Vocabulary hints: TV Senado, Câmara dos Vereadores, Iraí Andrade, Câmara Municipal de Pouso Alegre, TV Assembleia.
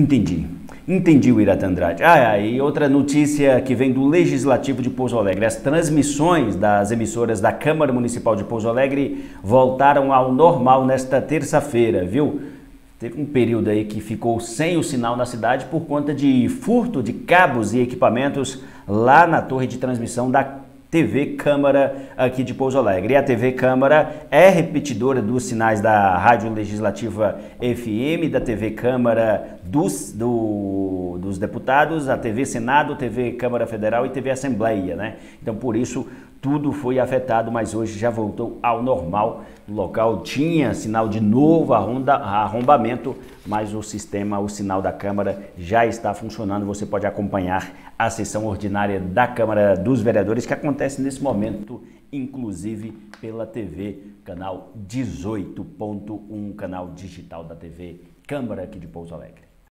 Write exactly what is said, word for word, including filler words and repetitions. Entendi. Entendi o Iraí Andrade. Ah, e outra notícia que vem do Legislativo de Pouso Alegre. As transmissões das emissoras da Câmara Municipal de Pouso Alegre voltaram ao normal nesta terça-feira, viu? Teve um período aí que ficou sem o sinal na cidade por conta de furto de cabos e equipamentos lá na torre de transmissão da T V Câmara aqui de Pouso Alegre. E a T V Câmara é repetidora dos sinais da Rádio Legislativa F M, da T V Câmara dos, do, dos Deputados, a T V Senado, T V Câmara Federal e T V Assembleia, né? Então, por isso, tudo foi afetado, mas hoje já voltou ao normal. O local tinha sinal de novo arromba, arrombamento, mas o sistema, o sinal da Câmara já está funcionando. Você pode acompanhar a sessão ordinária da Câmara dos Vereadores, que acontece Acontece nesse momento, inclusive pela T V, canal dezoito ponto um, canal digital da T V Câmara aqui de Pouso Alegre.